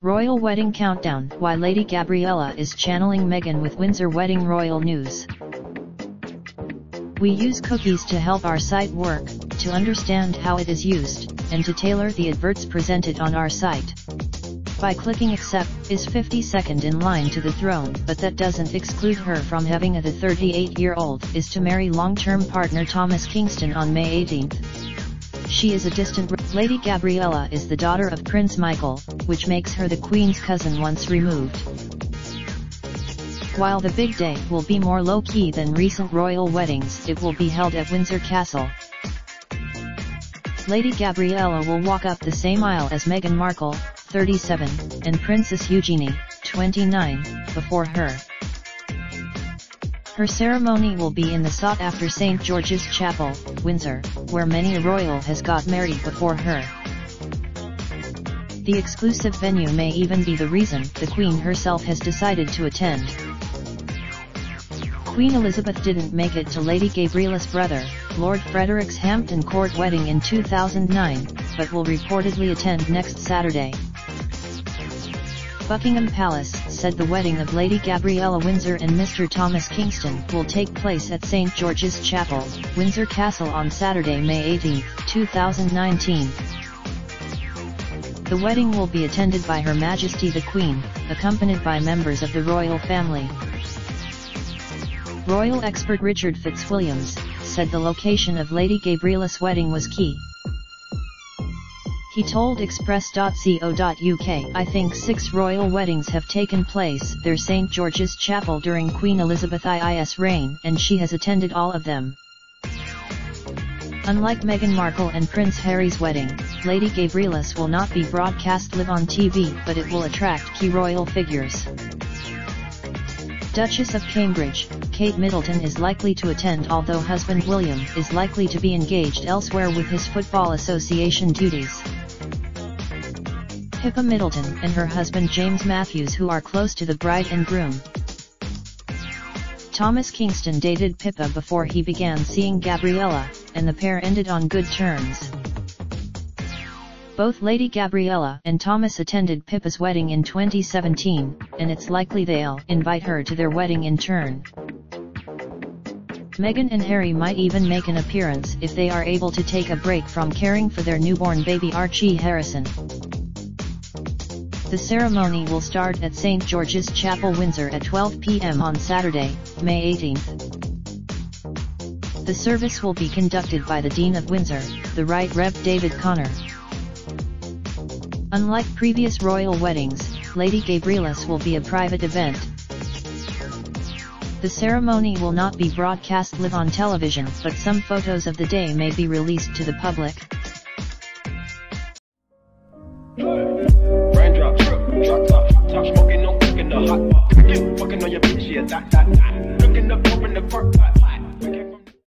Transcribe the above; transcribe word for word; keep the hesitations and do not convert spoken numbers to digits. Royal Wedding Countdown: Why Lady Gabriella is channeling Meghan with Windsor Wedding Royal News. We use cookies to help our site work, to understand how it is used, and to tailor the adverts presented on our site. By clicking accept, is fifty-second in line to the throne, but that doesn't exclude her from having a the thirty-eight-year-old is to marry long-term partner Thomas Kingston on May eighteenth. She is a distant relative. Lady Gabriella is the daughter of Prince Michael, which makes her the Queen's cousin once removed. While the big day will be more low-key than recent royal weddings, it will be held at Windsor Castle. Lady Gabriella will walk up the same aisle as Meghan Markle, thirty-seven, and Princess Eugenie, twenty-nine, before her. Her ceremony will be in the sought-after St George's Chapel, Windsor, where many a royal has got married before her. The exclusive venue may even be the reason the Queen herself has decided to attend. Queen Elizabeth didn't make it to Lady Gabriella's brother, Lord Frederick's Hampton Court wedding in two thousand nine, but will reportedly attend next Saturday. Buckingham Palace said the wedding of Lady Gabriella Windsor and Mister Thomas Kingston will take place at St George's Chapel, Windsor Castle on Saturday, May eighteenth, two thousand nineteen. The wedding will be attended by Her Majesty the Queen, accompanied by members of the royal family. Royal expert Richard Fitzwilliams said the location of Lady Gabriella's wedding was key. He told Express dot co dot U K, "I think six royal weddings have taken place there St George's Chapel during Queen Elizabeth the Second's reign, and she has attended all of them." Unlike Meghan Markle and Prince Harry's wedding, Lady Gabriella's will not be broadcast live on T V, but it will attract key royal figures. Duchess of Cambridge, Kate Middleton is likely to attend, although husband William is likely to be engaged elsewhere with his Football Association duties. Pippa Middleton and her husband James Matthews, who are close to the bride and groom. Thomas Kingston dated Pippa before he began seeing Gabriella, and the pair ended on good terms. Both Lady Gabriella and Thomas attended Pippa's wedding in twenty seventeen, and it's likely they'll invite her to their wedding in turn. Meghan and Harry might even make an appearance if they are able to take a break from caring for their newborn baby Archie Harrison. The ceremony will start at St George's Chapel, Windsor at twelve p m on Saturday, May eighteenth. The service will be conducted by the Dean of Windsor, the Right Reverend David Connor. Unlike previous royal weddings, Lady Gabriella's will be a private event. The ceremony will not be broadcast live on television, but some photos of the day may be released to the public. Raindrop,